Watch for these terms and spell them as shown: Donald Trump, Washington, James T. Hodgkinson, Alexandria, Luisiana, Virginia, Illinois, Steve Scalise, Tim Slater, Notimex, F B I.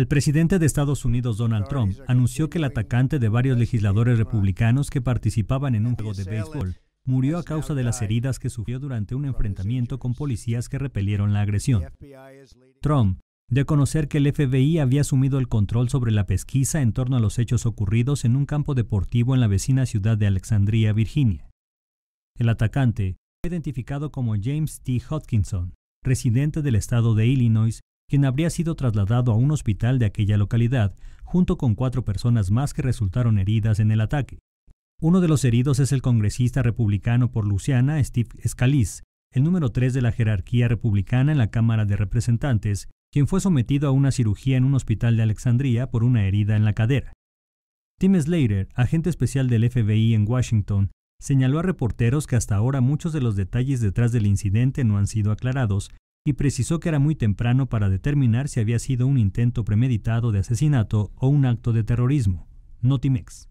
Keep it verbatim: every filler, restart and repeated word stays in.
El presidente de Estados Unidos, Donald Trump, anunció que el atacante de varios legisladores republicanos que participaban en un juego de béisbol murió a causa de las heridas que sufrió durante un enfrentamiento con policías que repelieron la agresión. Trump dio a conocer que el F B I había asumido el control sobre la pesquisa en torno a los hechos ocurridos en un campo deportivo en la vecina ciudad de Alexandria, Virginia. El atacante fue identificado como James T. Hodgkinson, residente del estado de Illinois, quien habría sido trasladado a un hospital de aquella localidad, junto con cuatro personas más que resultaron heridas en el ataque. Uno de los heridos es el congresista republicano por Luisiana, Steve Scalise, el número tres de la jerarquía republicana en la Cámara de Representantes, quien fue sometido a una cirugía en un hospital de Alexandria por una herida en la cadera. Tim Slater, agente especial del F B I en Washington, señaló a reporteros que hasta ahora muchos de los detalles detrás del incidente no han sido aclarados y precisó que era muy temprano para determinar si había sido un intento premeditado de asesinato o un acto de terrorismo. Notimex.